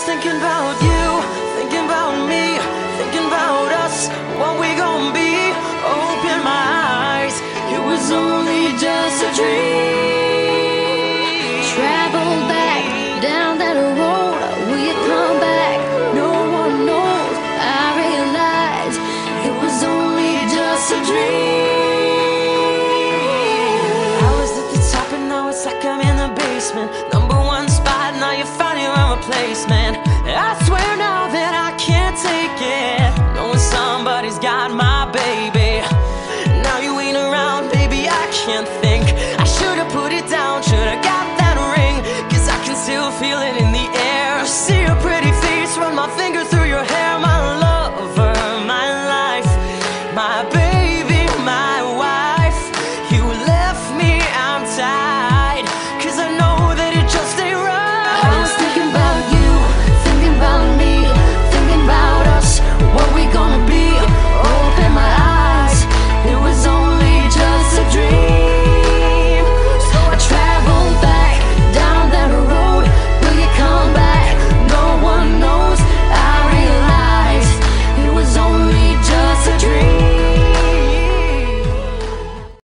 was thinking about you, thinking about me, thinking about us, what we gon' be. Open my eyes, it was only just a dream. Travel back down that road, will you come back? No one knows. I realize it was only just a dream. I was at the top and now it's like I'm in the basement. Number one spot, now you find your own replacement.